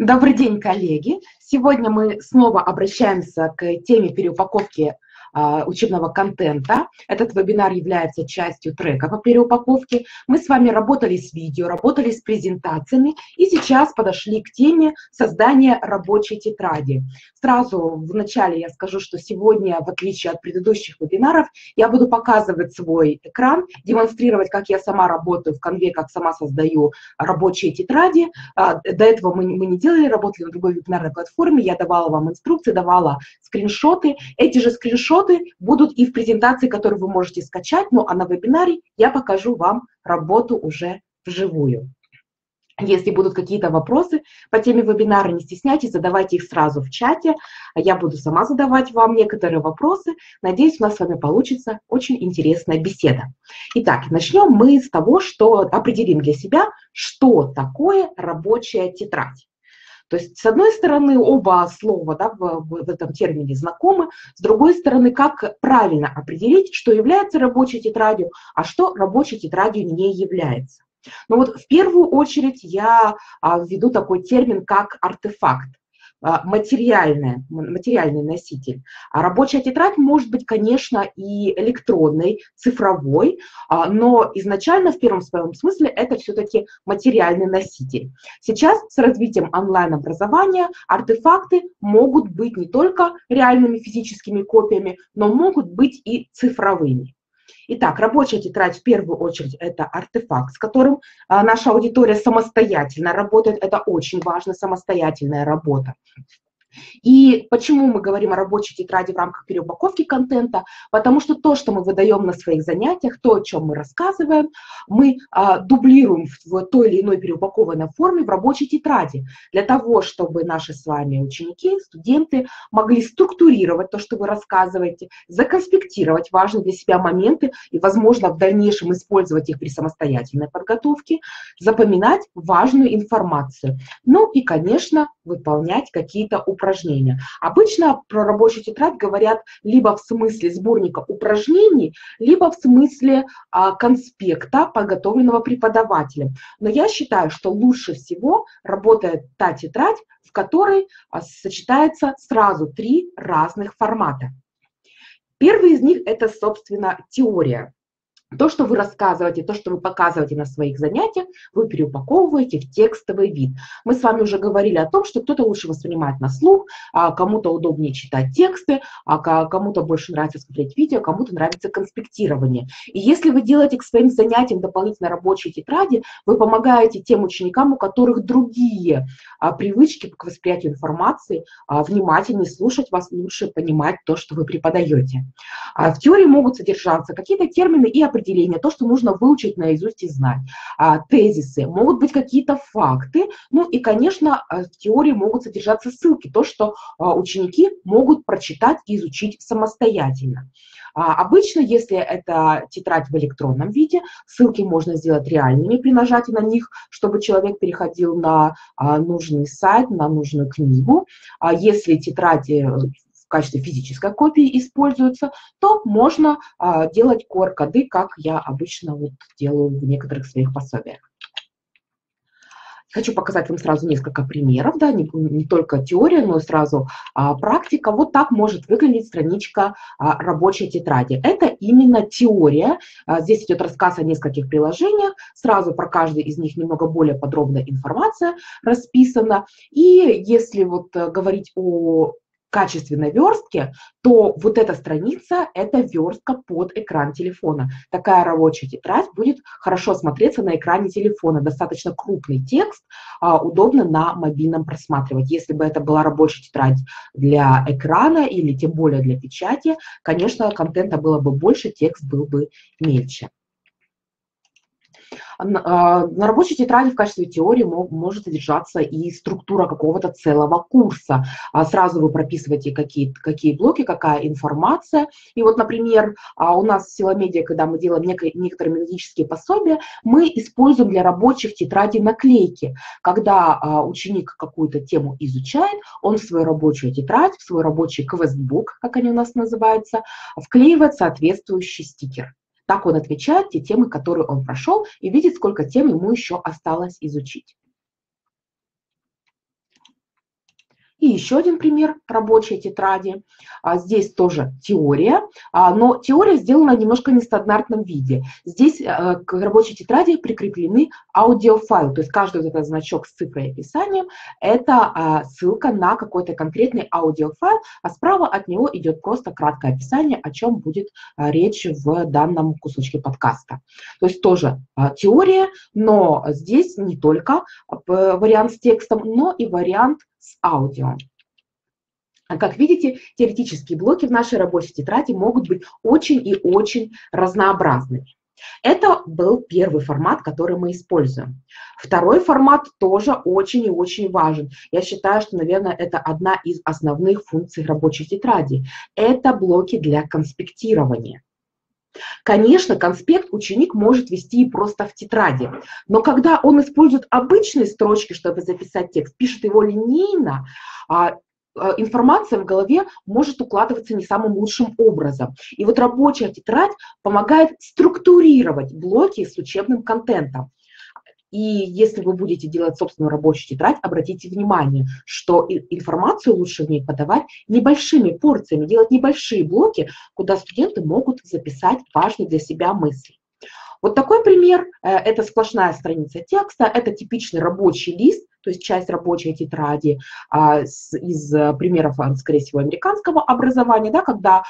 Добрый день, коллеги! Сегодня мы снова обращаемся к теме переупаковки учебного контента. Этот вебинар является частью трека по переупаковке. Мы с вами работали с видео, работали с презентациями и сейчас подошли к теме создания рабочей тетради. Сразу в начале я скажу, что сегодня, в отличие от предыдущих вебинаров, я буду показывать свой экран, демонстрировать, как я сама работаю в Canva, как сама создаю рабочие тетради. До этого мы не делали, работали на другой вебинарной платформе, я давала вам инструкции, давала скриншоты. Эти же скриншоты будут и в презентации, которую вы можете скачать, ну а на вебинаре я покажу вам работу уже вживую. Если будут какие-то вопросы по теме вебинара, не стесняйтесь, задавайте их сразу в чате. Я буду сама задавать вам некоторые вопросы. Надеюсь, у нас с вами получится очень интересная беседа. Итак, начнем мы с того, что определим для себя, что такое рабочая тетрадь. То есть, с одной стороны, оба слова в этом термине знакомы, с другой стороны, как правильно определить, что является рабочей тетрадью, а что рабочей тетрадью не является. Но вот в первую очередь я введу такой термин, как артефакт, материальный носитель. А рабочая тетрадь может быть, конечно, и электронной, цифровой, но изначально в первом своем смысле это все-таки материальный носитель. Сейчас с развитием онлайн-образования артефакты могут быть не только реальными физическими копиями, но могут быть и цифровыми. Итак, рабочая тетрадь в первую очередь это артефакт, с которым наша аудитория самостоятельно работает. Это очень важно, самостоятельная работа. И почему мы говорим о рабочей тетради в рамках переупаковки контента? Потому что то, что мы выдаем на своих занятиях, то, о чем мы рассказываем, мы дублируем в той или иной переупакованной форме в рабочей тетради, для того, чтобы наши с вами ученики, студенты могли структурировать то, что вы рассказываете, законспектировать важные для себя моменты и, возможно, в дальнейшем использовать их при самостоятельной подготовке, запоминать важную информацию. Ну и, конечно, выполнять какие-то упражнения. Обычно про рабочую тетрадь говорят либо в смысле сборника упражнений, либо в смысле конспекта, подготовленного преподавателем. Но я считаю, что лучше всего работает та тетрадь, в которой сочетается сразу три разных формата. Первый из них – это, собственно, теория. То, что вы рассказываете, то, что вы показываете на своих занятиях, вы переупаковываете в текстовый вид. Мы с вами уже говорили о том, что кто-то лучше воспринимает на слух, кому-то удобнее читать тексты, а кому-то больше нравится смотреть видео, кому-то нравится конспектирование. И если вы делаете к своим занятиям дополнительно рабочие тетради, вы помогаете тем ученикам, у которых другие привычки к восприятию информации, внимательнее слушать вас, лучше понимать то, что вы преподаете. В теории могут содержаться какие-то термины и определения, то, что нужно выучить наизусть и знать, тезисы, могут быть какие-то факты, ну и, конечно, в теории могут содержаться ссылки, то, что ученики могут прочитать и изучить самостоятельно. Обычно, если это тетрадь в электронном виде, ссылки можно сделать реальными при нажатии на них, чтобы человек переходил на нужный сайт, на нужную книгу. Если тетради в качестве физической копии используются, то можно делать QR-коды, как я обычно вот делаю в некоторых своих пособиях. Хочу показать вам сразу несколько примеров, да, не только теория, но и сразу практика. Вот так может выглядеть страничка рабочей тетради. Это именно теория. Здесь идет рассказ о нескольких приложениях. Сразу про каждый из них немного более подробная информация расписана. И если вот говорить о качественной верстке, то вот эта страница – это верстка под экран телефона. Такая рабочая тетрадь будет хорошо смотреться на экране телефона. Достаточно крупный текст, удобно на мобильном просматривать. Если бы это была рабочая тетрадь для экрана или тем более для печати, конечно, контента было бы больше, текст был бы мельче. На рабочей тетради в качестве теории может содержаться и структура какого-то целого курса. Сразу вы прописываете, какие блоки, какая информация. И вот, например, у нас в Силамедиа, когда мы делаем некоторые методические пособия, мы используем для рабочих тетрадей наклейки. Когда ученик какую-то тему изучает, он в свою рабочую тетрадь, в свой рабочий квестбук, как они у нас называются, вклеивает соответствующий стикер. Так он отвечает те темы, которые он прошел, и видит, сколько тем ему еще осталось изучить. И еще один пример рабочей тетради. Здесь тоже теория, но теория сделана немножко в нестандартном виде. Здесь к рабочей тетради прикреплены аудиофайлы, то есть каждый вот этот значок с цифрой и описанием – это ссылка на какой-то конкретный аудиофайл, а справа от него идет просто краткое описание, о чем будет речь в данном кусочке подкаста. То есть тоже теория, но здесь не только вариант с текстом, но и вариант с аудио. Как видите, теоретические блоки в нашей рабочей тетради могут быть очень и очень разнообразными. Это был первый формат, который мы используем. Второй формат тоже очень и очень важен. Я считаю, что, наверное, это одна из основных функций рабочей тетради. Это блоки для конспектирования. Конечно, конспект ученик может вести и просто в тетради, но когда он использует обычные строчки, чтобы записать текст, пишет его линейно, информация в голове может укладываться не самым лучшим образом. И вот рабочая тетрадь помогает структурировать блоки с учебным контентом. И если вы будете делать собственную рабочую тетрадь, обратите внимание, что информацию лучше в ней подавать небольшими порциями, делать небольшие блоки, куда студенты могут записать важные для себя мысли. Вот такой пример. Это сплошная страница текста, это типичный рабочий лист, то есть часть рабочей тетради из примеров, скорее всего, американского образования, да, когда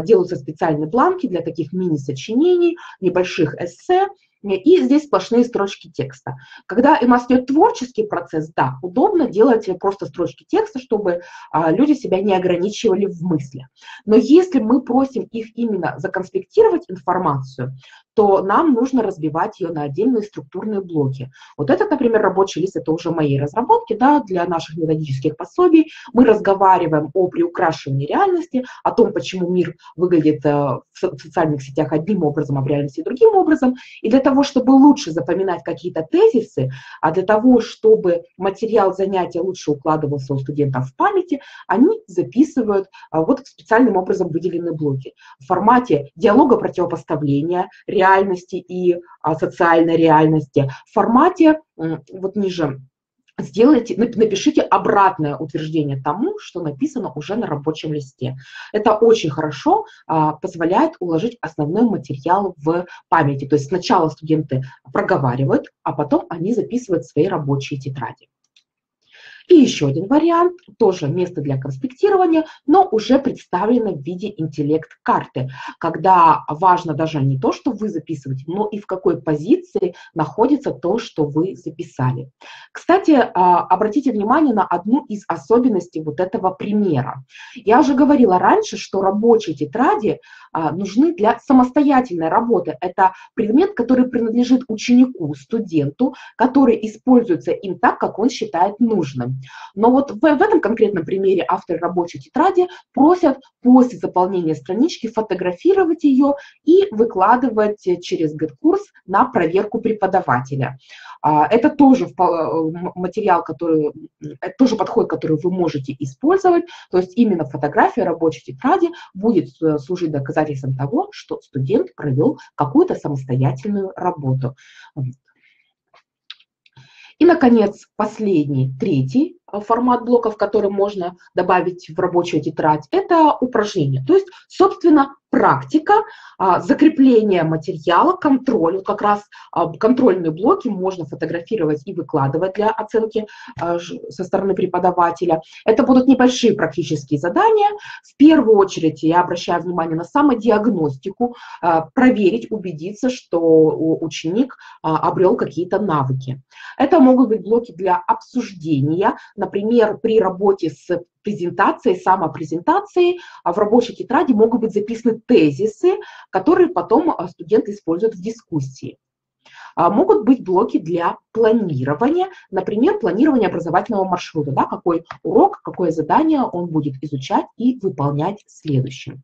делаются специальные бланки для таких мини-сочинений, небольших эссе, и здесь сплошные строчки текста. Когда у нас идет творческий процесс, да, удобно делать просто строчки текста, чтобы люди себя не ограничивали в мыслях. Но если мы просим их именно законспектировать информацию, то нам нужно разбивать ее на отдельные структурные блоки. Вот этот, например, рабочий лист, это уже мои разработки, да, для наших методических пособий. Мы разговариваем о приукрашивании реальности, о том, почему мир выглядит в социальных сетях одним образом, а в реальности другим образом. И для того, чтобы лучше запоминать какие-то тезисы, а для того, чтобы материал занятия лучше укладывался у студентов в памяти, они записывают вот специальным образом выделенные блоки в формате диалога противопоставления реальности и социальной реальности, в формате, вот ниже, сделайте, напишите обратное утверждение тому, что написано уже на рабочем листе. Это очень хорошо позволяет уложить основной материал в памяти. То есть сначала студенты проговаривают, а потом они записывают свои рабочие тетради. И еще один вариант, тоже место для конспектирования, но уже представлено в виде интеллект-карты, когда важно даже не то, что вы записываете, но и в какой позиции находится то, что вы записали. Кстати, обратите внимание на одну из особенностей вот этого примера. Я уже говорила раньше, что рабочие тетради нужны для самостоятельной работы. Это предмет, который принадлежит ученику, студенту, который используется им так, как он считает нужным. Но вот в этом конкретном примере авторы рабочей тетради просят после заполнения странички фотографировать ее и выкладывать через ГДКурс на проверку преподавателя. Это тоже материал, который, это тоже подход, который вы можете использовать. То есть именно фотография рабочей тетради будет служить доказательством того, что студент провел какую-то самостоятельную работу. И, наконец, последний, третий формат блоков, который можно добавить в рабочую тетрадь, это упражнение. То есть, собственно, практика, закрепление материала, контроль. Вот как раз контрольные блоки можно фотографировать и выкладывать для оценки со стороны преподавателя. Это будут небольшие практические задания. В первую очередь я обращаю внимание на самодиагностику, проверить, убедиться, что ученик обрел какие-то навыки. Это могут быть блоки для обсуждения. Например, при работе с презентацией, самопрезентацией в рабочей тетради могут быть записаны тезисы, которые потом студенты используют в дискуссии. Могут быть блоки для планирования, например, планирование образовательного маршрута, да, какой урок, какое задание он будет изучать и выполнять следующим.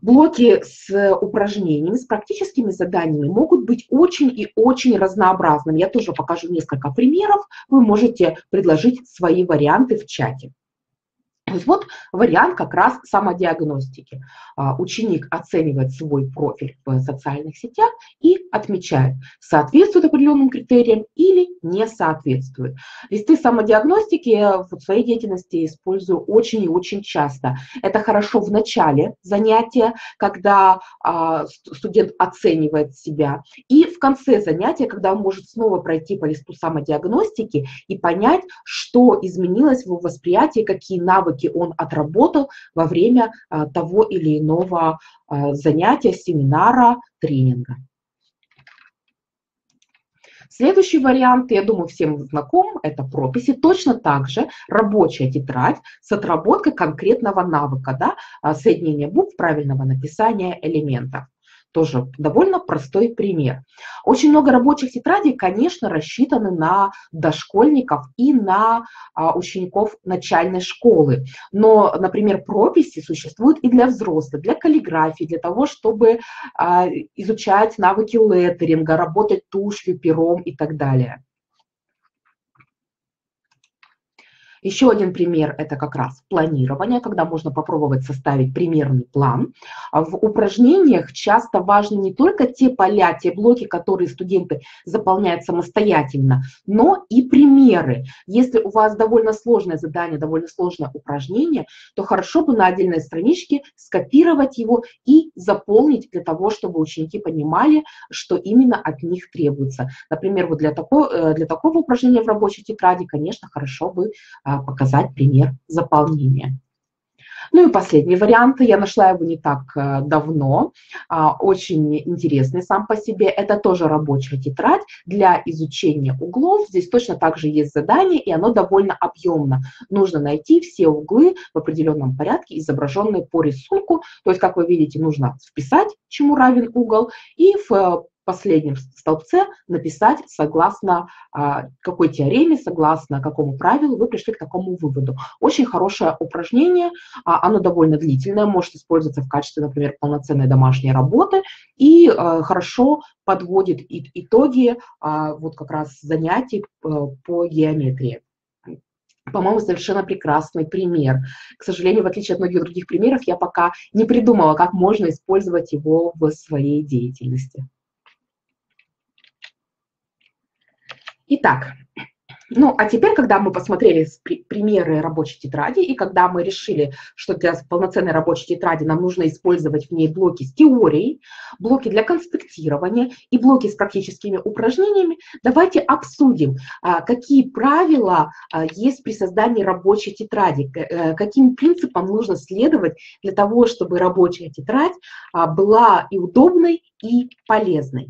Блоки с упражнениями, с практическими заданиями могут быть очень и очень разнообразными. Я тоже покажу несколько примеров. Вы можете предложить свои варианты в чате. То есть вот вариант как раз самодиагностики. Ученик оценивает свой профиль в социальных сетях и отмечает, соответствует определенным критериям или не соответствует. Листы самодиагностики я в своей деятельности использую очень и очень часто. Это хорошо в начале занятия, когда студент оценивает себя, и в конце занятия, когда он может снова пройти по листу самодиагностики и понять, что изменилось в его восприятии, какие навыки он отработал во время того или иного занятия, семинара, тренинга. Следующий вариант, я думаю, всем знаком, это прописи. Точно так же рабочая тетрадь с отработкой конкретного навыка, да, соединения букв, правильного написания элементов. Тоже довольно простой пример. Очень много рабочих тетрадей, конечно, рассчитаны на дошкольников и на учеников начальной школы. Но, например, прописи существуют и для взрослых, для каллиграфии, для того, чтобы изучать навыки леттеринга, работать тушью, пером и так далее. Еще один пример – это как раз планирование, когда можно попробовать составить примерный план. В упражнениях часто важны не только те поля, те блоки, которые студенты заполняют самостоятельно, но и примеры. Если у вас довольно сложное задание, довольно сложное упражнение, то хорошо бы на отдельной страничке скопировать его и заполнить для того, чтобы ученики понимали, что именно от них требуется. Например, вот для такого упражнения в рабочей тетради, конечно, хорошо бы показать пример заполнения. Ну и последний вариант, я нашла его не так давно, очень интересный сам по себе, это тоже рабочая тетрадь для изучения углов. Здесь точно так же есть задание, и оно довольно объемно. Нужно найти все углы в определенном порядке, изображенные по рисунку. То есть, как вы видите, нужно вписать, чему равен угол, и в последнем столбце написать, согласно какой теореме, согласно какому правилу вы пришли к такому выводу. Очень хорошее упражнение, оно довольно длительное, может использоваться в качестве, например, полноценной домашней работы и хорошо подводит итоги вот как раз занятий по геометрии. По-моему, совершенно прекрасный пример. К сожалению, в отличие от многих других примеров, я пока не придумала, как можно использовать его в своей деятельности. Итак, ну а теперь, когда мы посмотрели примеры рабочей тетради и когда мы решили, что для полноценной рабочей тетради нам нужно использовать в ней блоки с теорией, блоки для конспектирования и блоки с практическими упражнениями, давайте обсудим, какие правила есть при создании рабочей тетради, каким принципам нужно следовать для того, чтобы рабочая тетрадь была и удобной, и полезной.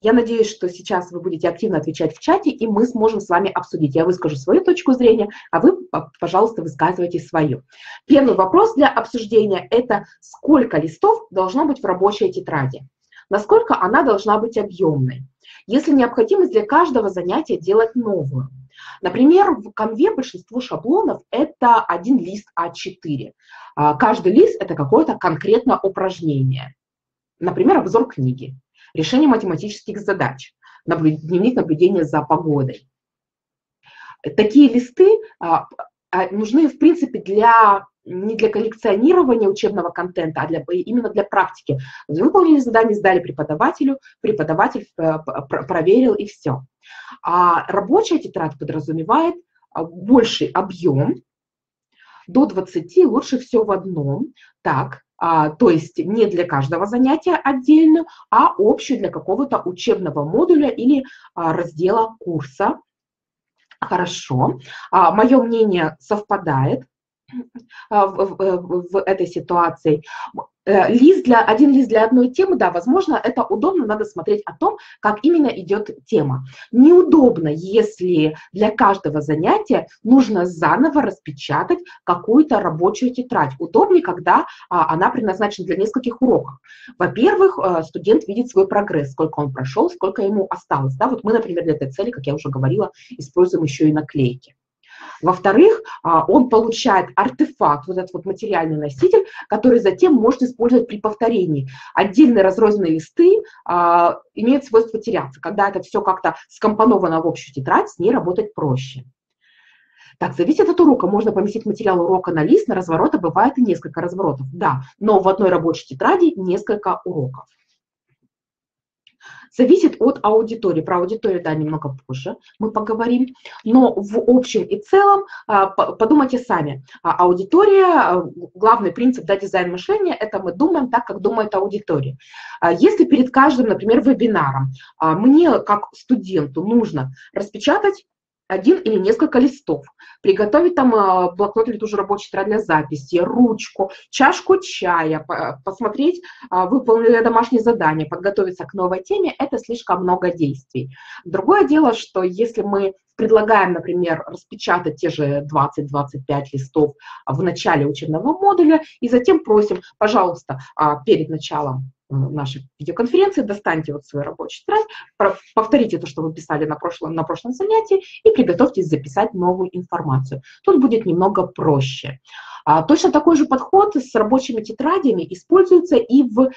Я надеюсь, что сейчас вы будете активно отвечать в чате, и мы сможем с вами обсудить. Я выскажу свою точку зрения, а вы, пожалуйста, высказывайте свою. Первый вопрос для обсуждения – это сколько листов должно быть в рабочей тетради? Насколько она должна быть объемной? Если необходимость для каждого занятия делать новую. Например, в Canva большинство шаблонов – это один лист А4. Каждый лист – это какое-то конкретное упражнение. Например, обзор книги. Решение математических задач, дневник наблюдения за погодой. Такие листы нужны, в принципе, не для коллекционирования учебного контента, а именно для практики. Выполнили задание, сдали преподавателю, преподаватель проверил и все. А рабочая тетрадь подразумевает больший объем, до 20, лучше все в одном, так. То есть не для каждого занятия отдельно, а общую для какого-то учебного модуля или раздела курса. Хорошо. Мое мнение совпадает в этой ситуации. Один лист для одной темы, да, возможно, это удобно, надо смотреть о том, как именно идет тема. Неудобно, если для каждого занятия нужно заново распечатать какую-то рабочую тетрадь. Удобнее, когда она предназначена для нескольких уроков. Во-первых, студент видит свой прогресс, сколько он прошел, сколько ему осталось. Да? Вот мы, например, для этой цели, как я уже говорила, используем еще и наклейки. Во-вторых, он получает артефакт, вот этот вот материальный носитель, который затем может использовать при повторении. Отдельные разрозненные листы имеют свойство теряться. Когда это все как-то скомпоновано в общую тетрадь, с ней работать проще. Так, зависит от урока. Можно поместить материал урока на лист, на развороты, бывает и несколько разворотов, да, но в одной рабочей тетради несколько уроков. Зависит от аудитории. Про аудиторию, да, немного позже мы поговорим. Но в общем и целом подумайте сами. Аудитория, главный принцип, да, дизайн мышления, это мы думаем так, как думает аудитория. Если перед каждым, например, вебинаром мне, как студенту, нужно распечатать один или несколько листов, приготовить там блокнот или ту же рабочую тетрадь для записи, ручку, чашку чая, посмотреть, выполнили домашние задания, подготовиться к новой теме, это слишком много действий. Другое дело, что если мы предлагаем, например, распечатать те же 20-25 листов в начале учебного модуля и затем просим, пожалуйста, перед началом нашей видеоконференции достаньте вот свой рабочий тетрадь, повторите то, что вы писали на прошлом занятии, и приготовьтесь записать новую информацию. Тут будет немного проще. Точно такой же подход с рабочими тетрадями используется и в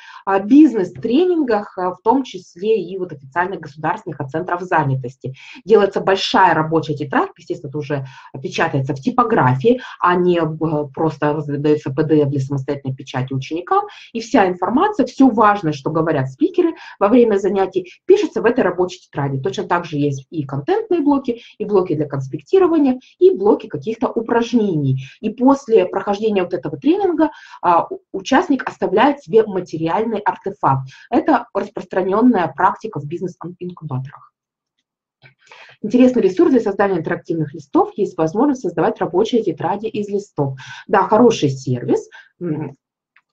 бизнес-тренингах, в том числе и вот официальных государственных центров занятости. Делается большая рабочая тетрадь, естественно, это уже печатается в типографии, а не просто раздается PDF для самостоятельной печати ученикам, и вся информация, все важное, что говорят спикеры во время занятий, пишется в этой рабочей тетради. Точно так же есть и контентные блоки, и блоки для конспектирования, и блоки каких-то упражнений. И после прохождения вот этого тренинга участник оставляет себе материальный артефакт. Это распространенная практика в бизнес-инкубаторах. Интересный ресурс для создания интерактивных листов. Есть возможность создавать рабочие тетради из листов. Да, хороший сервис.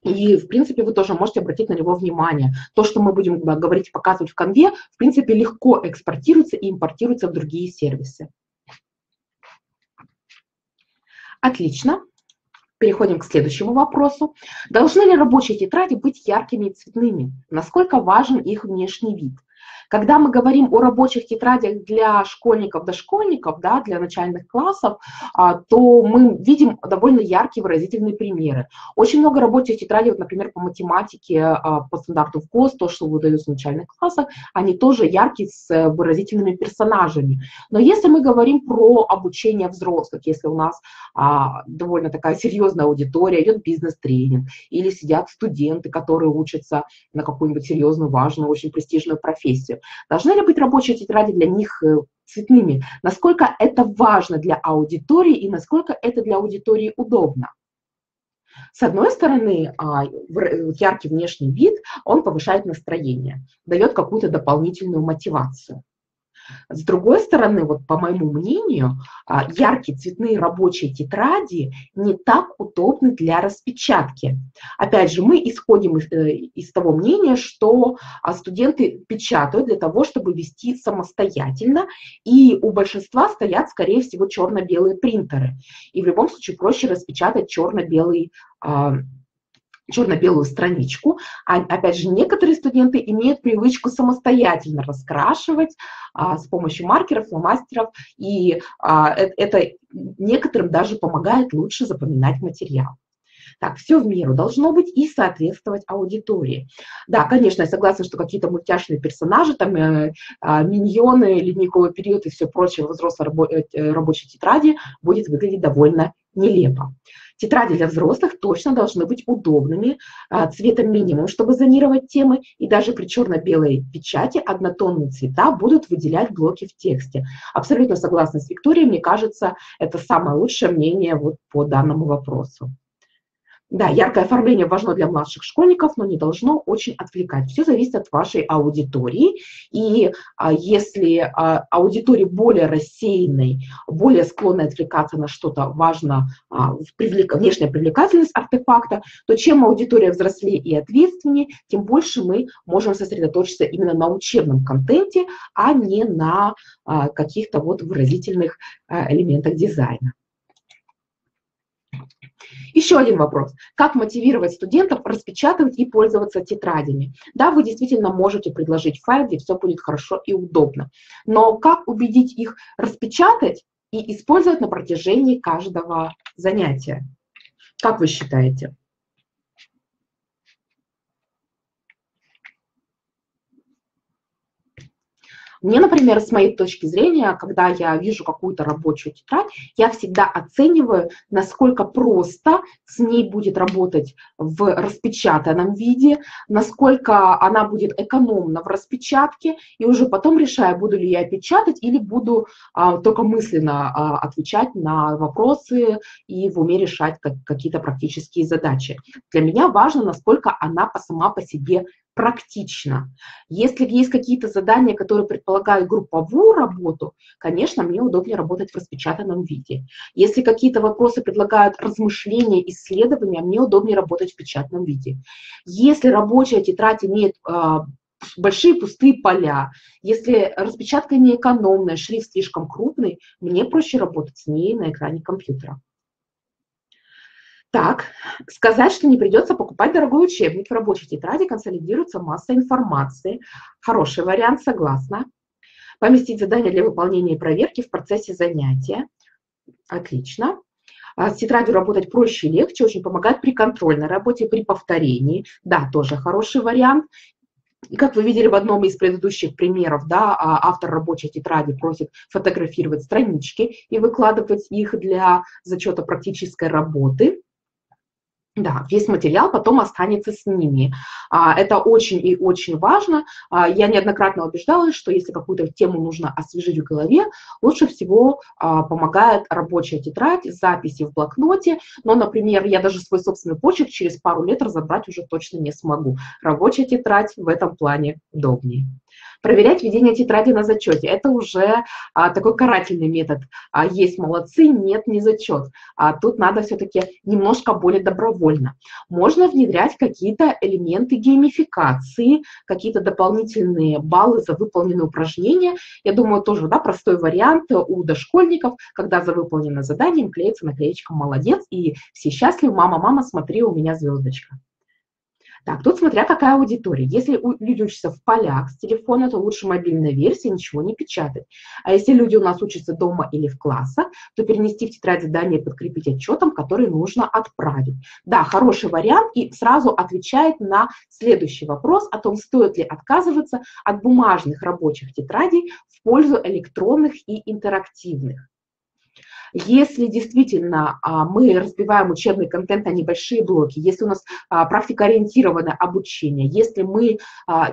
И, в принципе, вы тоже можете обратить на него внимание. То, что мы будем говорить и показывать в Canva, в принципе, легко экспортируется и импортируется в другие сервисы. Отлично. Переходим к следующему вопросу. Должны ли рабочие тетради быть яркими и цветными? Насколько важен их внешний вид? Когда мы говорим о рабочих тетрадях для школьников-дошкольников, да, для начальных классов, то мы видим довольно яркие выразительные примеры. Очень много рабочих тетрадей, вот, например, по математике, по стандарту в ГОС, то, что выдаются в начальных классах, они тоже яркие с выразительными персонажами. Но если мы говорим про обучение взрослых, если у нас довольно такая серьезная аудитория, идет бизнес-тренинг, или сидят студенты, которые учатся на какую-нибудь серьезную, важную, очень престижную профессию, должны ли быть рабочие тетради для них цветными? Насколько это важно для аудитории и насколько это для аудитории удобно? С одной стороны, яркий внешний вид, он повышает настроение, дает какую-то дополнительную мотивацию. С другой стороны, вот по моему мнению, яркие цветные рабочие тетради не так удобны для распечатки. Опять же, мы исходим из того мнения, что студенты печатают для того, чтобы вести самостоятельно, и у большинства стоят, скорее всего, черно-белые принтеры. И в любом случае проще распечатать черно-белую страничку. Опять же, некоторые студенты имеют привычку самостоятельно раскрашивать с помощью маркеров, фломастеров, и это некоторым даже помогает лучше запоминать материал. Так, все в меру должно быть и соответствовать аудитории. Да, конечно, я согласна, что какие-то мультяшные персонажи, там миньоны, ледниковый период и все прочее в взрослой рабочей тетради будет выглядеть довольно нелепо. Тетради для взрослых точно должны быть удобными, цветом минимум, чтобы зонировать темы, и даже при черно-белой печати однотонные цвета будут выделять блоки в тексте. Абсолютно согласна с Викторией, мне кажется, это самое лучшее мнение вот по данному вопросу. Да, яркое оформление важно для младших школьников, но не должно очень отвлекать. Все зависит от вашей аудитории. И если аудитория более рассеянная, более склонна отвлекаться на что-то важное, внешняя привлекательность артефакта, то чем аудитория взрослее и ответственнее, тем больше мы можем сосредоточиться именно на учебном контенте, а не на каких-то вот выразительных элементах дизайна. Еще один вопрос. Как мотивировать студентов распечатывать и пользоваться тетрадями? Да, вы действительно можете предложить файл, где все будет хорошо и удобно. Но как убедить их распечатать и использовать на протяжении каждого занятия? Как вы считаете? Мне, например, с моей точки зрения, когда я вижу какую-то рабочую тетрадь, я всегда оцениваю, насколько просто с ней будет работать в распечатанном виде, насколько она будет экономна в распечатке, и уже потом решаю, буду ли я печатать или буду только мысленно отвечать на вопросы и в уме решать какие-то практические задачи. Для меня важно, насколько она сама по себе практично. Если есть какие-то задания, которые предполагают групповую работу, конечно, мне удобнее работать в распечатанном виде. Если какие-то вопросы предлагают размышления, исследования, мне удобнее работать в печатном виде. Если рабочая тетрадь имеет большие пустые поля, если распечатка неэкономная, шрифт слишком крупный, мне проще работать с ней на экране компьютера. Так, сказать, что не придется покупать дорогой учебник, в рабочей тетради консолидируется масса информации. Хороший вариант, согласна. Поместить задания для выполнения и проверки в процессе занятия. Отлично. С тетрадью работать проще и легче, очень помогает при контрольной работе, при повторении. Да, тоже хороший вариант. И как вы видели в одном из предыдущих примеров, да, автор рабочей тетради просит фотографировать странички и выкладывать их для зачета практической работы. Да, весь материал потом останется с ними. Это очень и очень важно. Я неоднократно убеждалась, что если какую-то тему нужно освежить в голове, лучше всего помогает рабочая тетрадь, записи в блокноте. Но, например, я даже свой собственный почерк через пару лет разобрать уже точно не смогу. Рабочая тетрадь в этом плане удобнее. Проверять ведение тетради на зачете. Это уже такой карательный метод. Есть молодцы, нет, не зачет. Тут надо все-таки немножко более добровольно. Можно внедрять какие-то элементы геймификации, какие-то дополнительные баллы за выполненные упражнения. Я думаю, тоже, да, простой вариант у дошкольников, когда за выполненное задание им клеится наклеечка «Молодец», и все счастливы, «Мама, мама, смотри, у меня звездочка». Так, тут смотря какая аудитория. Если люди учатся в полях с телефона, то лучше мобильная версия, ничего не печатать. А если люди у нас учатся дома или в классах, то перенести в тетрадь задание и подкрепить отчетом, который нужно отправить. Да, хороший вариант и сразу отвечает на следующий вопрос о том, стоит ли отказываться от бумажных рабочих тетрадей в пользу электронных и интерактивных. Если действительно мы разбиваем учебный контент на небольшие блоки, если у нас практикоориентированное обучение, если мы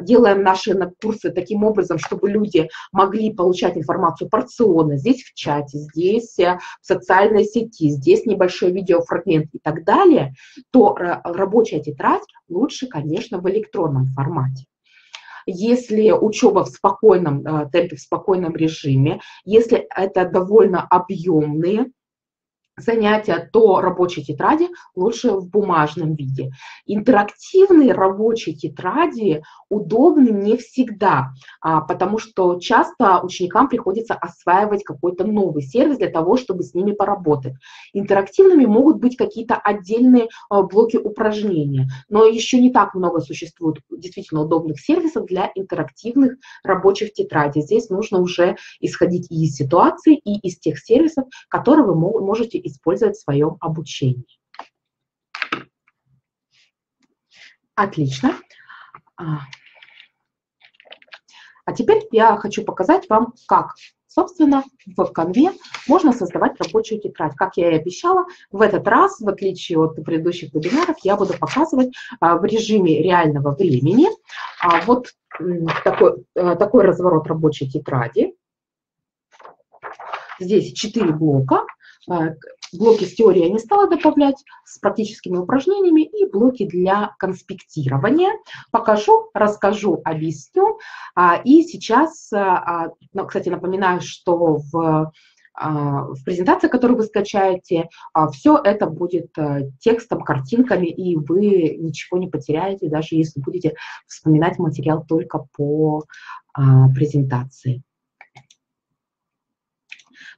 делаем наши курсы таким образом, чтобы люди могли получать информацию порционно, здесь в чате, здесь в социальной сети, здесь небольшой видеофрагмент и так далее, то рабочая тетрадь лучше, конечно, в электронном формате. Если учеба в спокойном темпе, в спокойном режиме, если это довольно объемные занятия, то рабочие тетради лучше в бумажном виде. Интерактивные рабочие тетради удобны не всегда, потому что часто ученикам приходится осваивать какой-то новый сервис для того, чтобы с ними поработать. Интерактивными могут быть какие-то отдельные блоки упражнения, но еще не так много существует действительно удобных сервисов для интерактивных рабочих тетрадей. Здесь нужно уже исходить и из ситуации, и из тех сервисов, которые вы можете использовать в своем обучении. Отлично. А теперь я хочу показать вам, как, собственно, в Canva можно создавать рабочую тетрадь. Как я и обещала, в этот раз, в отличие от предыдущих вебинаров, я буду показывать в режиме реального времени вот такой разворот рабочей тетради. Здесь 4 блока. Блоки с теорией я не стала добавлять, с практическими упражнениями и блоки для конспектирования. Покажу, расскажу, объясню. И сейчас, кстати, напоминаю, что в презентации, которую вы скачаете, все это будет текстом, картинками, и вы ничего не потеряете, даже если будете вспоминать материал только по презентации.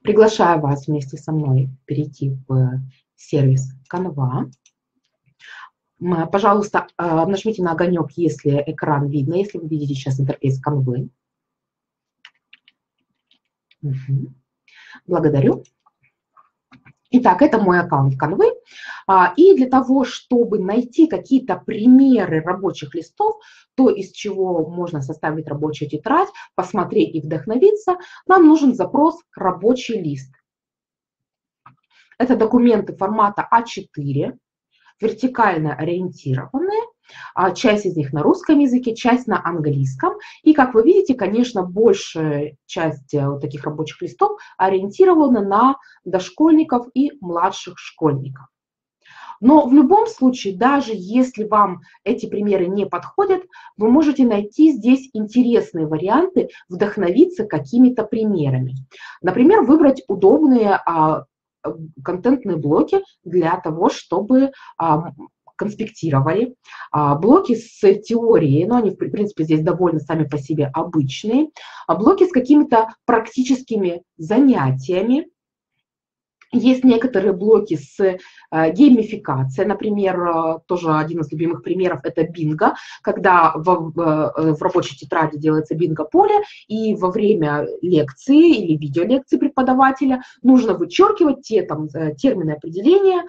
Приглашаю вас вместе со мной перейти в сервис Canva. Пожалуйста, нажмите на огонек, если экран видно, если вы видите сейчас интерфейс Canva. Благодарю. Итак, это мой аккаунт Canva. И для того, чтобы найти какие-то примеры рабочих листов, то, из чего можно составить рабочую тетрадь, посмотреть и вдохновиться, нам нужен запрос «Рабочий лист». Это документы формата А4, вертикально ориентированные. Часть из них на русском языке, часть на английском. И, как вы видите, конечно, большая часть вот таких рабочих листов ориентирована на дошкольников и младших школьников. Но в любом случае, даже если вам эти примеры не подходят, вы можете найти здесь интересные варианты, вдохновиться какими-то примерами. Например, выбрать удобные контентные блоки для того, чтобы конспектировали, блоки с теорией, но они, в принципе, здесь довольно сами по себе обычные, блоки с какими-то практическими занятиями. Есть некоторые блоки с геймификацией, например, тоже один из любимых примеров – это бинго, когда в рабочей тетради делается бинго-поле, и во время лекции или видеолекции преподавателя нужно вычеркивать те термины определения,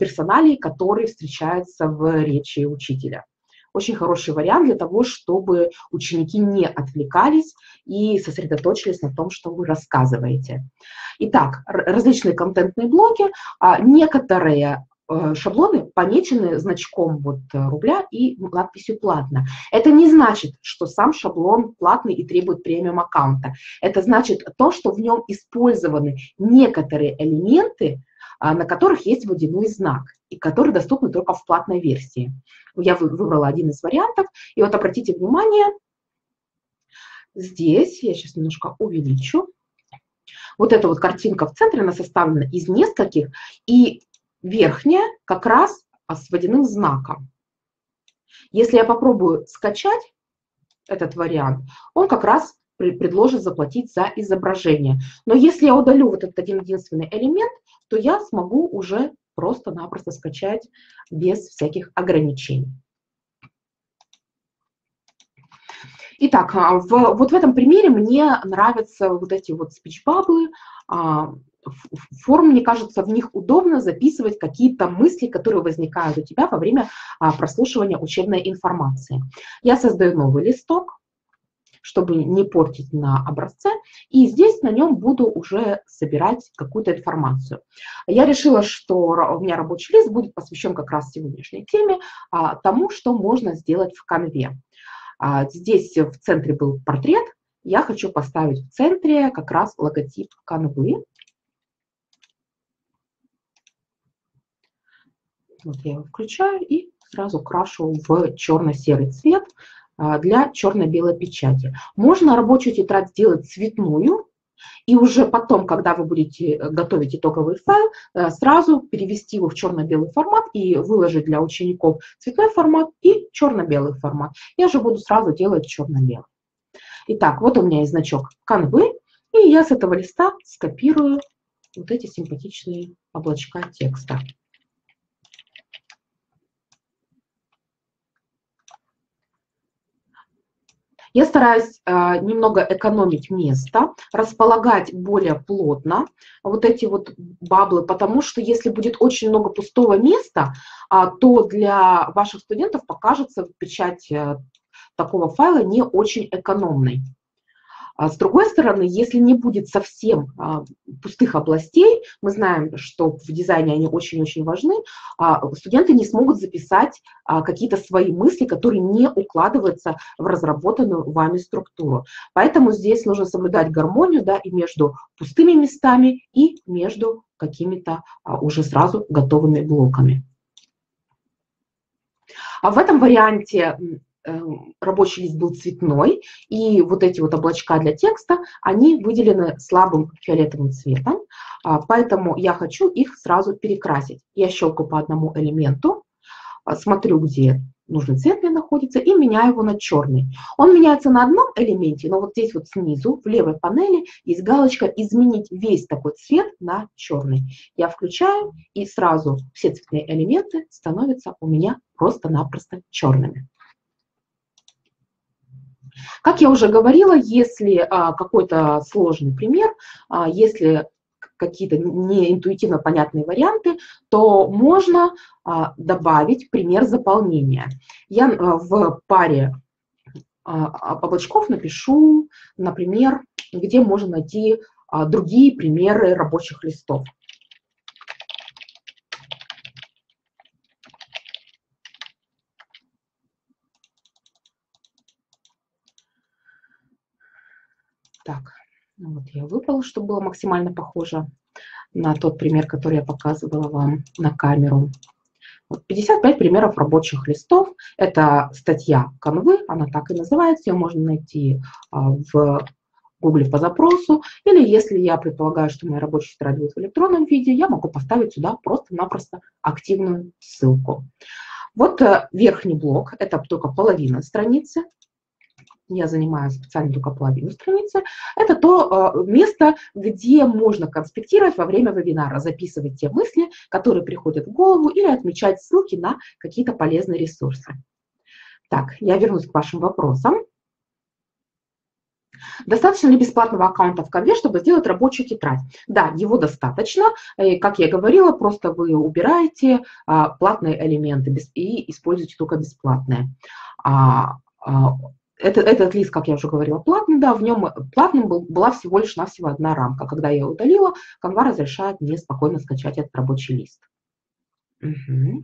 персоналии, которые встречаются в речи учителя. Очень хороший вариант для того, чтобы ученики не отвлекались и сосредоточились на том, что вы рассказываете. Итак, различные контентные блоки, некоторые шаблоны помечены значком вот рубля и надписью «платно». Это не значит, что сам шаблон платный и требует премиум аккаунта. Это значит то, что в нем использованы некоторые элементы, на которых есть водяной знак, и которые доступны только в платной версии. Я выбрала один из вариантов, и вот обратите внимание, здесь, я сейчас немножко увеличу, вот эта вот картинка в центре, она составлена из нескольких, и верхняя как раз с водяным знаком. Если я попробую скачать этот вариант, он как раз предложит заплатить за изображение. Но если я удалю вот этот один-единственный элемент, то я смогу уже просто-напросто скачать без всяких ограничений. Итак, вот в этом примере мне нравятся вот эти вот спич-баблы. Форм, мне кажется, в них удобно записывать какие-то мысли, которые возникают у тебя во время прослушивания учебной информации. Я создаю новый листок, чтобы не портить на образце, и здесь на нем буду уже собирать какую-то информацию. Я решила, что у меня рабочий лист будет посвящен как раз сегодняшней теме, тому, что можно сделать в Canva. Здесь в центре был портрет, я хочу поставить в центре как раз логотип Canva. Вот я его включаю и сразу крашу в черно-серый цвет для черно-белой печати. Можно рабочую тетрадь сделать цветную, и уже потом, когда вы будете готовить итоговый файл, сразу перевести его в черно-белый формат и выложить для учеников цветной формат и черно-белый формат. Я же буду сразу делать черно-белый. Итак, вот у меня есть значок Canva, и я с этого листа скопирую вот эти симпатичные облачка текста. Я стараюсь немного экономить место, располагать более плотно вот эти вот баблы, потому что если будет очень много пустого места, то для ваших студентов покажется печать такого файла не очень экономной. С другой стороны, если не будет совсем пустых областей, мы знаем, что в дизайне они очень-очень важны, студенты не смогут записать какие-то свои мысли, которые не укладываются в разработанную вами структуру. Поэтому здесь нужно соблюдать гармонию, да, и между пустыми местами, и между какими-то уже сразу готовыми блоками. А в этом варианте рабочий лист был цветной, и вот эти вот облачка для текста, они выделены слабым фиолетовым цветом, поэтому я хочу их сразу перекрасить. Я щелкаю по одному элементу, смотрю, где нужный цвет мне находится, и меняю его на черный. Он меняется на одном элементе, но вот здесь вот снизу, в левой панели, есть галочка «Изменить весь такой цвет на черный». Я включаю, и сразу все цветные элементы становятся у меня просто-напросто черными. Как я уже говорила, если какой-то сложный пример, если какие-то неинтуитивно понятные варианты, то можно добавить пример заполнения. Я в паре облачков напишу, например, где можно найти другие примеры рабочих листов. Так, вот я выбрала, чтобы было максимально похоже на тот пример, который я показывала вам на камеру. 55 примеров рабочих листов. Это статья Canva, она так и называется, ее можно найти в Google по запросу. Или если я предполагаю, что моя рабочая тетрадь будет в электронном виде, я могу поставить сюда просто-напросто активную ссылку. Вот верхний блок, это только половина страницы. Я занимаю специально только половину страницы, это то место, где можно конспектировать во время вебинара, записывать те мысли, которые приходят в голову, или отмечать ссылки на какие-то полезные ресурсы. Так, я вернусь к вашим вопросам. Достаточно ли бесплатного аккаунта в Canva, чтобы сделать рабочую тетрадь? Да, его достаточно. И, как я говорила, просто вы убираете платные элементы и используете только бесплатные. Этот лист, как я уже говорила, платный, да, в нем платным была всего лишь навсего одна рамка. Когда я ее удалила, Canva разрешает мне спокойно скачать этот рабочий лист. Угу.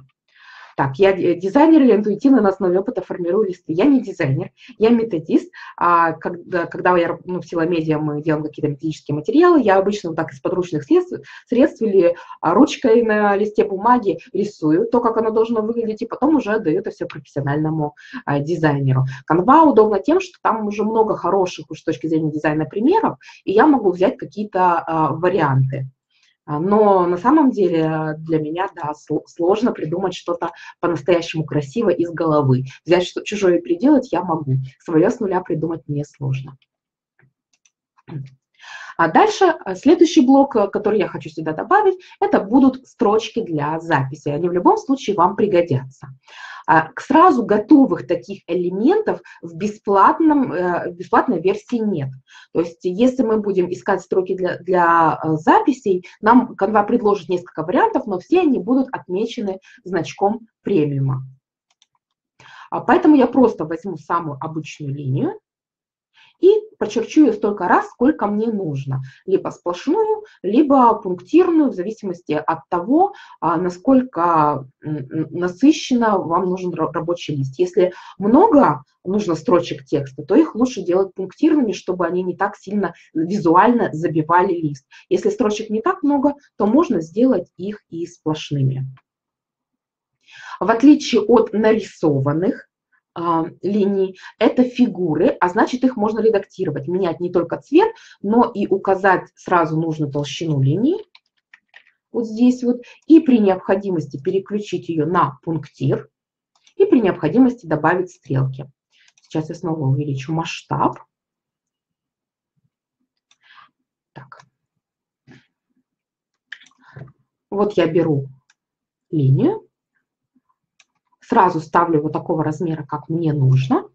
Так, я дизайнер или интуитивно на основе опыта формирую листы? Я не дизайнер, я методист. Когда я, в Силамедиа мы делаем какие-то методические материалы, я обычно вот так из подручных средств или ручкой на листе бумаги рисую то, как оно должно выглядеть, и потом уже отдаю это все профессиональному дизайнеру. Canva удобно тем, что там уже много хороших уж с точки зрения дизайна примеров, и я могу взять какие-то варианты. Но на самом деле для меня, да, сложно придумать что-то по-настоящему красивое из головы. Взять что чужое и приделать я могу, свое с нуля придумать мне сложно. А дальше следующий блок, который я хочу сюда добавить, это будут строчки для записи. Они в любом случае вам пригодятся. Сразу готовых таких элементов в бесплатной версии нет. То есть если мы будем искать строки для записей, нам Canva предложит несколько вариантов, но все они будут отмечены значком премиума. Поэтому я просто возьму самую обычную линию и прочерчу ее столько раз, сколько мне нужно. Либо сплошную, либо пунктирную, в зависимости от того, насколько насыщенно вам нужен рабочий лист. Если много нужно строчек текста, то их лучше делать пунктирными, чтобы они не так сильно визуально забивали лист. Если строчек не так много, то можно сделать их и сплошными. В отличие от нарисованных линий, это фигуры, а значит их можно редактировать, менять не только цвет, но и указать сразу нужную толщину линии, вот здесь вот, и при необходимости переключить ее на пунктир, и при необходимости добавить стрелки. Сейчас я снова увеличу масштаб. Так. Вот я беру линию, сразу ставлю вот такого размера, как мне нужно.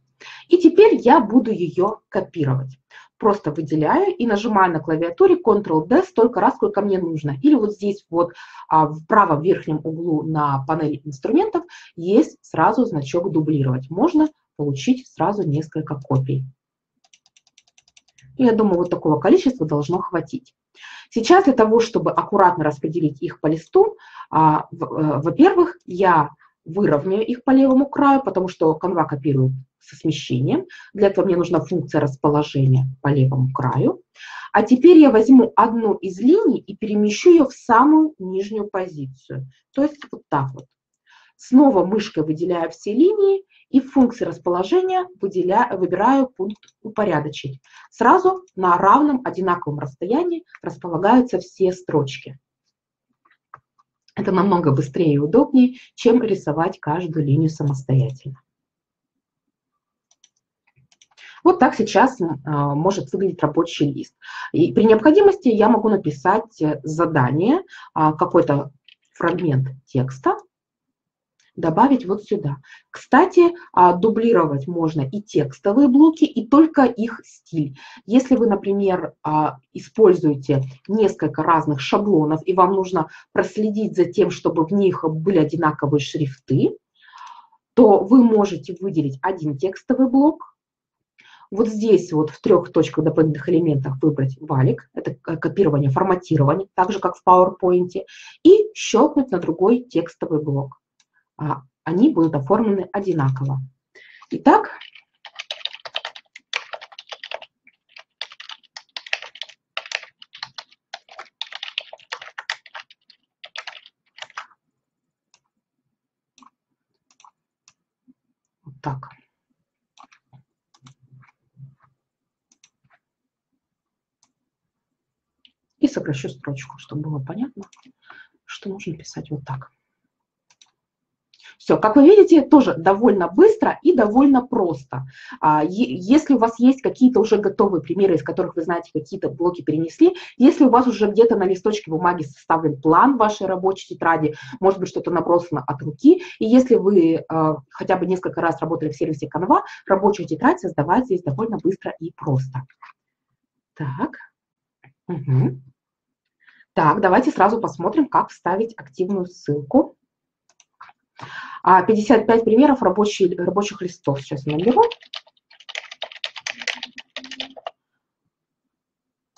И теперь я буду ее копировать. Просто выделяю и нажимаю на клавиатуре Ctrl-D столько раз, сколько мне нужно. Или вот здесь вот в правом верхнем углу на панели инструментов есть сразу значок «Дублировать». Можно получить сразу несколько копий. Я думаю, вот такого количества должно хватить. Сейчас для того, чтобы аккуратно распределить их по листу, во-первых, я выровняю их по левому краю, потому что Canva копирую со смещением. Для этого мне нужна функция расположения по левому краю. А теперь я возьму одну из линий и перемещу ее в самую нижнюю позицию. То есть вот так вот. Снова мышкой выделяю все линии и в функции расположения выбираю пункт «Упорядочить». Сразу на равном одинаковом расстоянии располагаются все строчки. Это намного быстрее и удобнее, чем рисовать каждую линию самостоятельно. Вот так сейчас может выглядеть рабочий лист. И при необходимости я могу написать задание, какой-то фрагмент текста, добавить вот сюда. Кстати, дублировать можно и текстовые блоки, и только их стиль. Если вы, например, используете несколько разных шаблонов, и вам нужно проследить за тем, чтобы в них были одинаковые шрифты, то вы можете выделить один текстовый блок. Вот здесь вот в трех точках дополнительных элементах выбрать валик, это копирование, форматирование, так же как в PowerPoint, и щелкнуть на другой текстовый блок. Они будут оформлены одинаково. Итак, вот так. И сокращу строчку, чтобы было понятно, что нужно писать вот так. Все, как вы видите, тоже довольно быстро и довольно просто. Если у вас есть какие-то уже готовые примеры, из которых вы знаете, какие-то блоки перенесли, если у вас уже где-то на листочке бумаги составлен план вашей рабочей тетради, может быть, что-то набросано от руки, и если вы хотя бы несколько раз работали в сервисе Canva, рабочую тетрадь создавать здесь довольно быстро и просто. Так. Угу. Так, давайте сразу посмотрим, как вставить активную ссылку. 55 примеров рабочих листов сейчас наберу.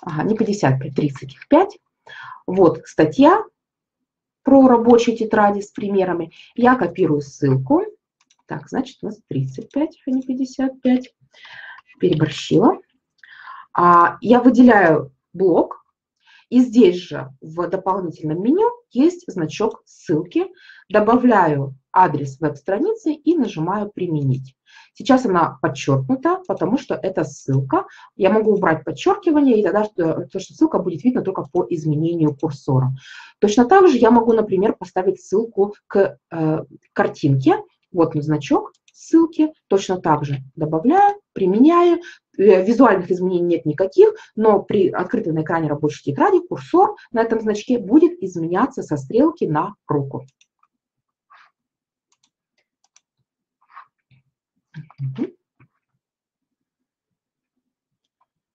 Ага, не 55, 35. Вот статья про рабочие тетради с примерами. Я копирую ссылку. Так, значит, у нас 35, а не 55. Переборщила. Я выделяю блок. И здесь же в дополнительном меню есть значок ссылки. Добавляю адрес веб-страницы и нажимаю «Применить». Сейчас она подчеркнута, потому что это ссылка. Я могу убрать подчеркивание, и тогда то, что ссылка будет видна только по изменению курсора. Точно так же я могу, например, поставить ссылку к картинке. Вот он, значок ссылки. Точно так же добавляю, применяю. Визуальных изменений нет никаких, но при открытой на экране рабочей тетради курсор на этом значке будет изменяться со стрелки на руку.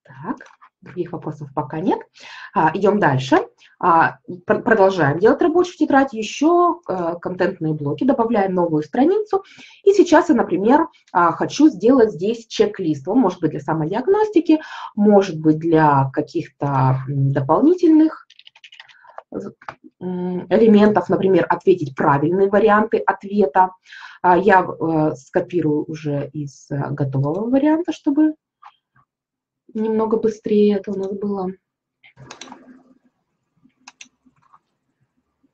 Так, других вопросов пока нет. Идем дальше. Продолжаем делать рабочую тетрадь, еще контентные блоки, добавляем новую страницу. И сейчас я, например, хочу сделать здесь чек-лист. Он может быть для самодиагностики, может быть для каких-то дополнительных элементов, например, ответить правильные варианты ответа. Я скопирую уже из готового варианта, чтобы немного быстрее это у нас было.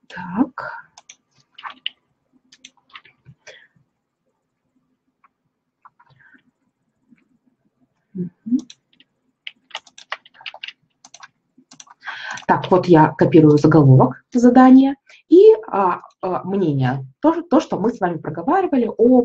Так. Так, вот я копирую заголовок задания и мнение. То, что мы с вами проговаривали о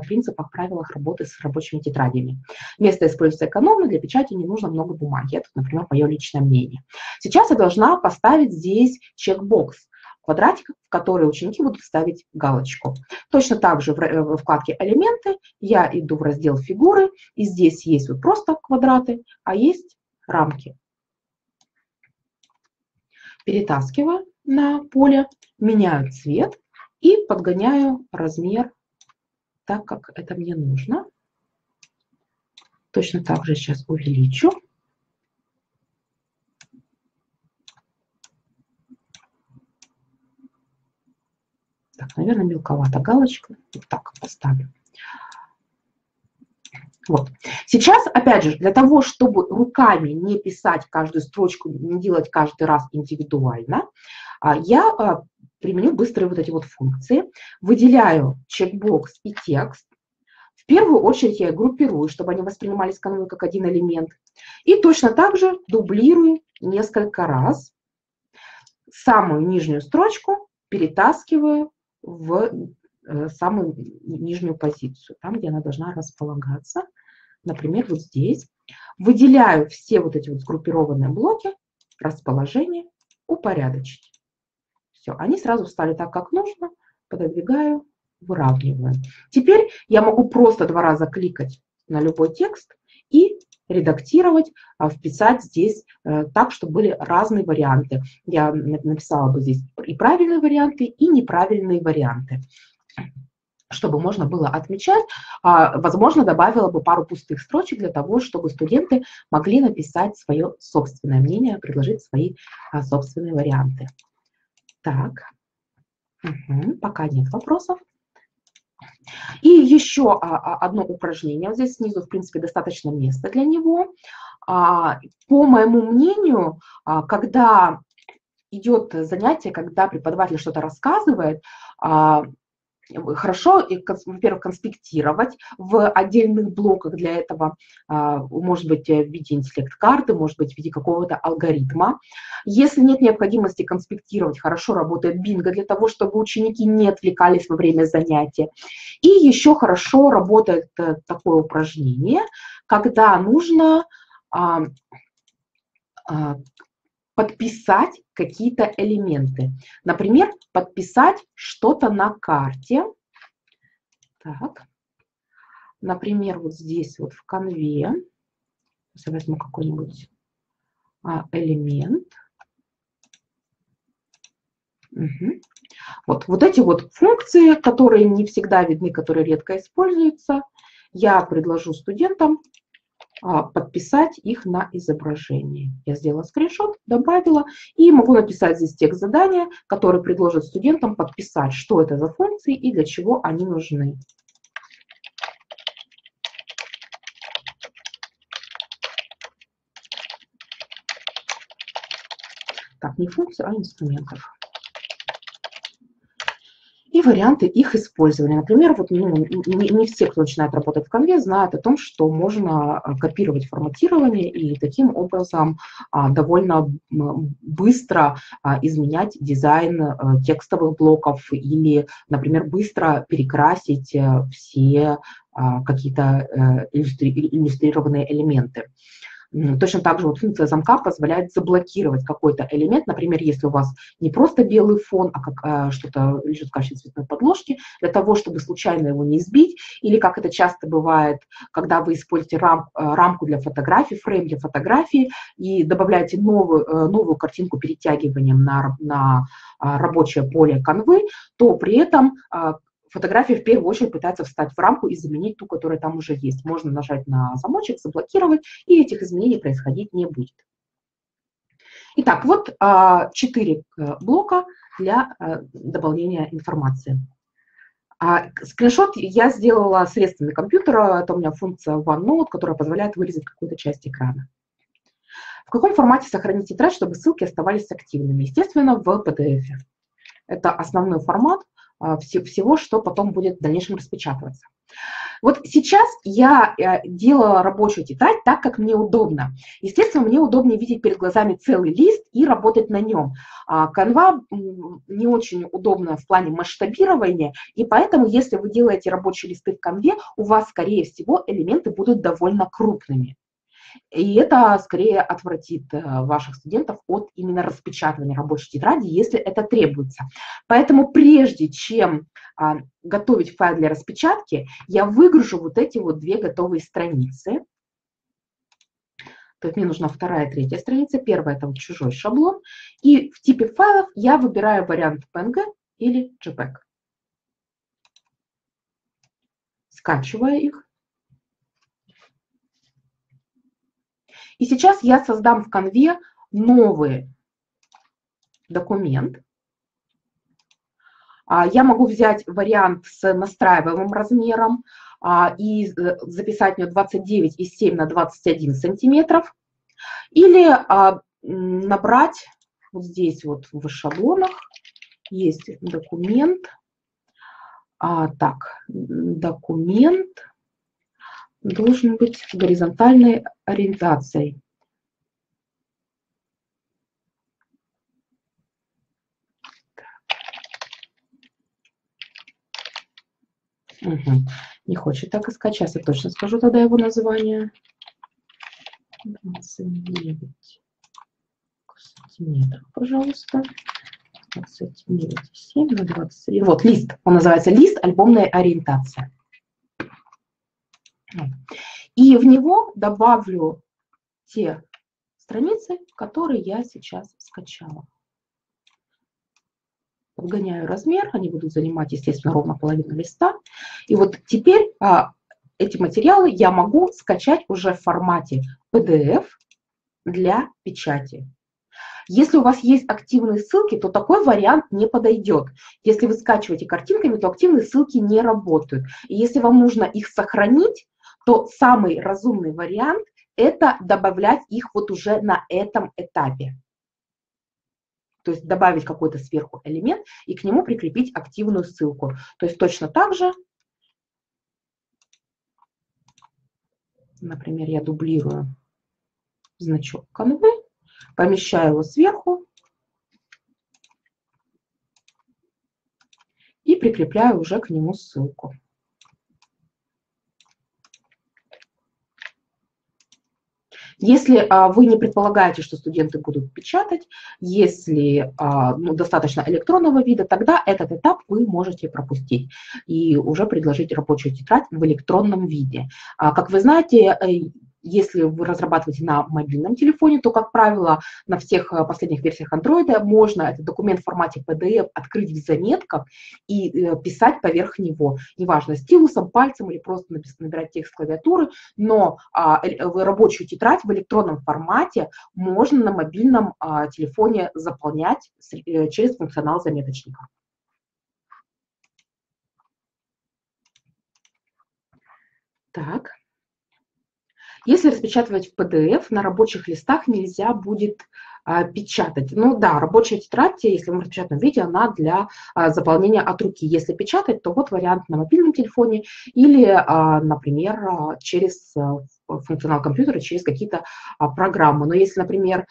принципах, правилах работы с рабочими тетрадями. Место используется экономно, для печати не нужно много бумаги. Это, например, мое личное мнение. Сейчас я должна поставить здесь чекбокс. Квадратик, в который ученики будут ставить галочку. Точно так же в вкладке «Элементы» я иду в раздел «Фигуры», и здесь есть вот просто квадраты, а есть рамки. Перетаскиваю на поле, меняю цвет и подгоняю размер так, как это мне нужно. Точно так же сейчас увеличу. Так, наверное, мелковато галочка. Вот так поставлю. Вот. Сейчас, опять же, для того, чтобы руками не писать каждую строчку, не делать каждый раз индивидуально, я применю быстрые вот эти вот функции. Выделяю чекбокс и текст. В первую очередь я их группирую, чтобы они воспринимались как один элемент. И точно так же дублирую несколько раз самую нижнюю строчку, перетаскиваю в самую нижнюю позицию, там, где она должна располагаться. Например, вот здесь. Выделяю все вот эти вот сгруппированные блоки, расположение, упорядочить. Все, они сразу встали так, как нужно. Пододвигаю выравниваем. Теперь я могу просто 2 раза кликать на любой текст и редактировать, вписать здесь так, чтобы были разные варианты. Я написала бы здесь и правильные варианты, и неправильные варианты, чтобы можно было отмечать. Возможно, добавила бы пару пустых строчек для того, чтобы студенты могли написать свое собственное мнение, предложить свои собственные варианты. Так, пока нет вопросов. И еще одно упражнение. Вот здесь снизу, в принципе, достаточно места для него. По моему мнению, когда идет занятие, когда преподаватель что-то рассказывает, хорошо, во-первых, конспектировать в отдельных блоках для этого, может быть, в виде интеллект-карты, может быть, в виде какого-то алгоритма. Если нет необходимости конспектировать, хорошо работает бинго для того, чтобы ученики не отвлекались во время занятия. И еще хорошо работает такое упражнение, когда нужно подписать какие-то элементы. Например, подписать что-то на карте. Так. Например, вот здесь вот в конве. Сейчас я возьму какой-нибудь элемент. Угу. Вот эти вот функции, которые не всегда видны, которые редко используются, я предложу студентам подписать их на изображение. Я сделала скриншот, добавила, и могу написать здесь текст задания, который предложит студентам подписать, что это за функции и для чего они нужны. Так, не функции, а инструментов. И варианты их использования. Например, вот не все, кто начинает работать в Canva, знают о том, что можно копировать форматирование и таким образом довольно быстро изменять дизайн текстовых блоков или, например, быстро перекрасить все какие-то иллюстрированные элементы. Точно так же вот функция замка позволяет заблокировать какой-то элемент. Например, если у вас не просто белый фон, а что-то лежит в качестве цветной подложки, для того, чтобы случайно его не сбить. Или, как это часто бывает, когда вы используете рамку для фотографий, фрейм для фотографии и добавляете новую картинку перетягиванием на рабочее поле Canva, то при этом фотография в первую очередь пытается встать в рамку и заменить ту, которая там уже есть. Можно нажать на замочек, заблокировать, и этих изменений происходить не будет. Итак, вот 4 блока для дополнения информации. Скриншот я сделала средствами компьютера. Это у меня функция OneNote, которая позволяет вырезать какую-то часть экрана. В каком формате сохранить тетрадь, чтобы ссылки оставались активными? Естественно, в PDF. Это основной формат всего, что потом будет в дальнейшем распечатываться. Вот сейчас я делала рабочую тетрадь так, как мне удобно. Естественно, мне удобнее видеть перед глазами целый лист и работать на нем. Canva не очень удобно в плане масштабирования, и поэтому, если вы делаете рабочие листы в Canva, у вас, скорее всего, элементы будут довольно крупными. И это скорее отвратит ваших студентов от именно распечатывания рабочей тетради, если это требуется. Поэтому прежде чем готовить файл для распечатки, я выгружу вот эти вот 2 готовые страницы. То есть мне нужна 2-я и 3-я страница. 1-я – это вот чужой шаблон. И в типе файлов я выбираю вариант PNG или JPEG. Скачиваю их. И сейчас я создам в Canva новый документ. Я могу взять вариант с настраиваемым размером и записать в него 29,7 на 21 сантиметров. Или набрать вот здесь вот в шаблонах есть документ. Так, документ должен быть с горизонтальной ориентацией. Угу. Не хочет так искать. Сейчас я точно скажу тогда его название. 29 сантиметров, пожалуйста. 29, 7, 23. Вот лист, он называется лист «Альбомная ориентация». И в него добавлю те страницы, которые я сейчас скачала. Подгоняю размер, они будут занимать, естественно, ровно половину листа. И вот теперь эти материалы я могу скачать уже в формате PDF для печати. Если у вас есть активные ссылки, то такой вариант не подойдет. Если вы скачиваете картинками, то активные ссылки не работают. И если вам нужно их сохранить, то самый разумный вариант – это добавлять их вот уже на этом этапе. То есть добавить какой-то сверху элемент и к нему прикрепить активную ссылку. То есть точно так же, например, я дублирую значок Canva, помещаю его сверху и прикрепляю уже к нему ссылку. Если вы не предполагаете, что студенты будут печатать, если достаточно электронного вида, тогда этот этап вы можете пропустить и уже предложить рабочую тетрадь в электронном виде. Как вы знаете, если вы разрабатываете на мобильном телефоне, то, как правило, на всех последних версиях Android можно этот документ в формате PDF открыть в заметках и писать поверх него. Неважно, стилусом, пальцем или просто набирать текст с клавиатуры, но рабочую тетрадь в электронном формате можно на мобильном телефоне заполнять через функционал заметочника. Так. Если распечатывать в PDF, на рабочих листах нельзя будет печатать. Ну да, рабочая тетрадь, если мы распечатаем в виде, она для заполнения от руки. Если печатать, то вот вариант на мобильном телефоне или, например, через функционал компьютера, через какие-то программы. Но если, например,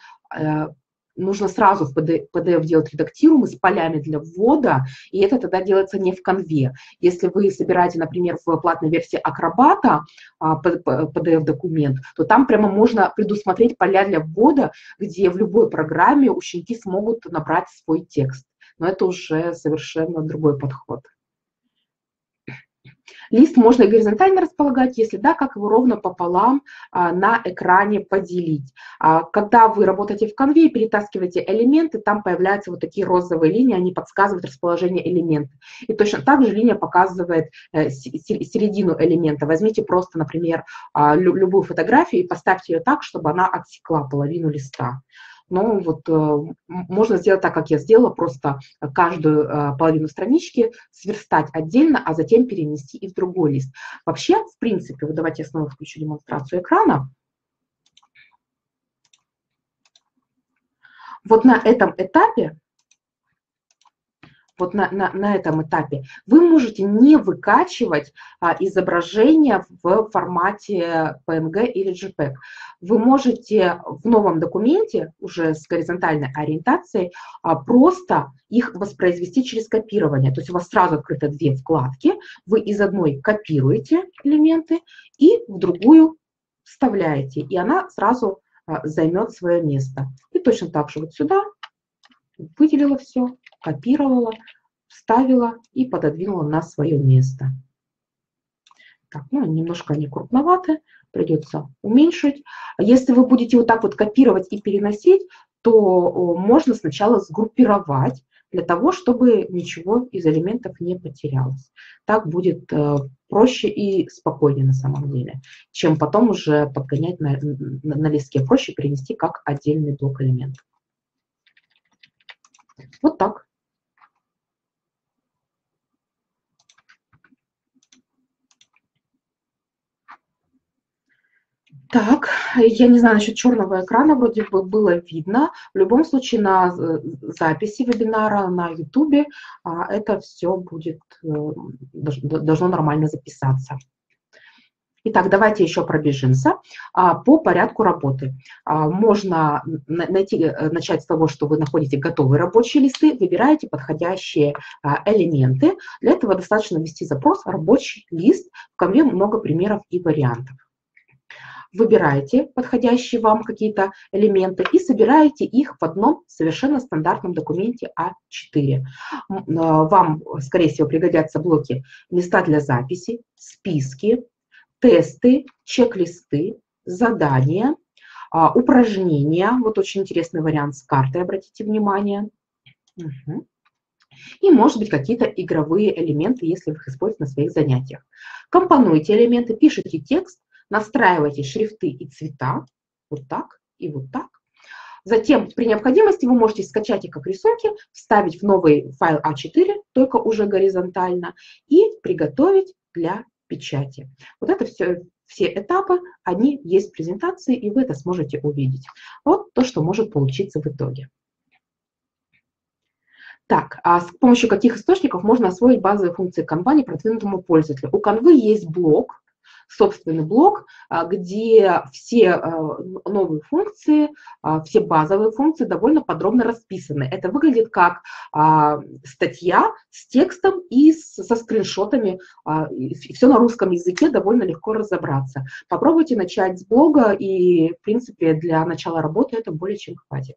нужно сразу в PDF делать редактируемый с полями для ввода, и это тогда делается не в Canva. Если вы собираете, например, в платной версии Acrobat PDF-документ, то там прямо можно предусмотреть поля для ввода, где в любой программе ученики смогут набрать свой текст. Но это уже совершенно другой подход. Лист можно и горизонтально располагать, если да, как его ровно пополам на экране поделить. Когда вы работаете в Canva, перетаскиваете элементы, там появляются вот такие розовые линии, они подсказывают расположение элемента. И точно так же линия показывает середину элемента. Возьмите просто, например, любую фотографию и поставьте ее так, чтобы она отсекла половину листа. Ну, вот можно сделать так, как я сделала, просто каждую половину странички сверстать отдельно, а затем перенести и в другой лист. Вообще, в принципе, вот давайте я снова включу демонстрацию экрана. Вот на этом этапе, вы можете не выкачивать изображение в формате PNG или JPEG. Вы можете в новом документе, уже с горизонтальной ориентацией, просто их воспроизвести через копирование. То есть у вас сразу открыты две вкладки, вы из одной копируете элементы и в другую вставляете, и она сразу займет свое место. И точно так же вот сюда выделила все, копировала, вставила и пододвинула на свое место. Так, ну, немножко они крупноваты, придется уменьшить. Если вы будете вот так вот копировать и переносить, то можно сначала сгруппировать для того, чтобы ничего из элементов не потерялось. Так будет проще и спокойнее на самом деле, чем потом уже подгонять на листке. Проще перенести как отдельный блок элементов. Вот так. Так, я не знаю, насчет черного экрана вроде бы было видно. В любом случае на записи вебинара на YouTube это все будет, должно нормально записаться. Итак, давайте еще пробежимся по порядку работы. Можно начать с того, что вы находите готовые рабочие листы, выбираете подходящие элементы. Для этого достаточно ввести запрос «Рабочий лист». В Canva много примеров и вариантов. выбираете подходящие вам какие-то элементы и собираете их в одном совершенно стандартном документе А4. Вам, скорее всего, пригодятся блоки «Места для записи», «Списки», «Тесты», «Чек-листы», «Задания», «Упражнения». Вот очень интересный вариант с картой, обратите внимание. Угу. И, может быть, какие-то игровые элементы, если вы их используете на своих занятиях. Компонуйте элементы, пишите текст, настраивайте шрифты и цвета, вот так и вот так. Затем, при необходимости, вы можете скачать их как рисунки, вставить в новый файл А4, только уже горизонтально, и приготовить для печати. Вот это все этапы, они есть в презентации, и вы это сможете увидеть. Вот то, что может получиться в итоге. Так, а с помощью каких источников можно освоить базовые функции Canva непродвинутому пользователю? У Canva есть блог, собственный блог, где все новые функции, все базовые функции довольно подробно расписаны. Это выглядит как статья с текстом и со скриншотами. Все на русском языке, довольно легко разобраться. Попробуйте начать с блога, и, в принципе, для начала работы это более чем хватит.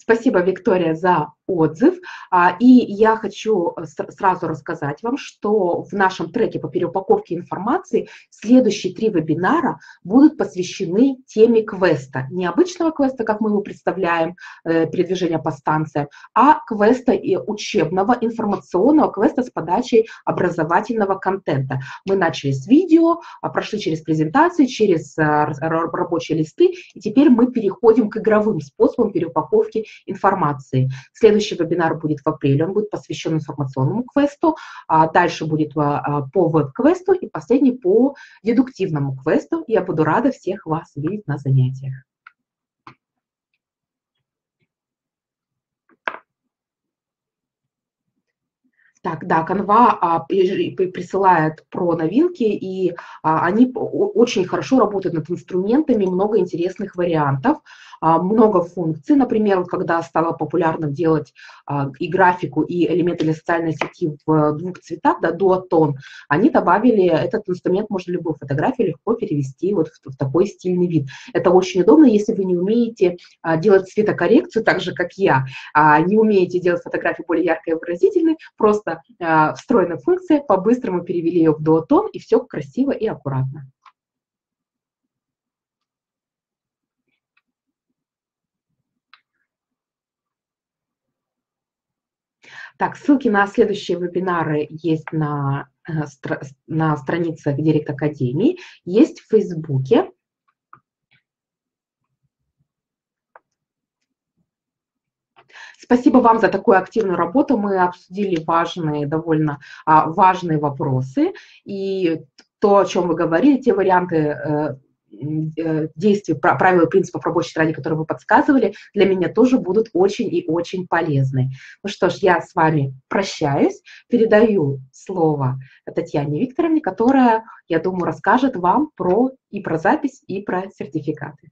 Спасибо, Виктория, за отзыв. И я хочу сразу рассказать вам, что в нашем треке по переупаковке информации следующие 3 вебинара будут посвящены теме квеста. Не обычного квеста, как мы его представляем, передвижение по станциям, а квеста и учебного, информационного квеста с подачей образовательного контента. Мы начали с видео, прошли через презентации, через рабочие листы, и теперь мы переходим к игровым способам переупаковки информации. Следующий вебинар будет в апреле, он будет посвящен информационному квесту, дальше будет по веб-квесту и последний по дедуктивному квесту. Я буду рада всех вас видеть на занятиях. Так, да, Canva присылает про новинки, и они очень хорошо работают над инструментами, много интересных вариантов, много функций. Например, вот когда стало популярным делать и графику, и элементы для социальной сети в 2 цветах, да, дуотон, они добавили этот инструмент, можно любую фотографию легко перевести вот в такой стильный вид. Это очень удобно, если вы не умеете делать цветокоррекцию, так же, как я, не умеете делать фотографию более яркой и выразительной, просто встроенная функция, по-быстрому перевели ее в дуотон, и все красиво и аккуратно. Так, ссылки на следующие вебинары есть на страницах Директ-Академии, есть в Фейсбуке. Спасибо вам за такую активную работу. Мы обсудили довольно важные вопросы. И то, о чем вы говорили, те варианты действий, правил и принципов рабочей тетради, которые вы подсказывали, для меня тоже будут очень и очень полезны. Ну что ж, я с вами прощаюсь, передаю слово Татьяне Викторовне, которая, я думаю, расскажет вам про запись, и про сертификаты.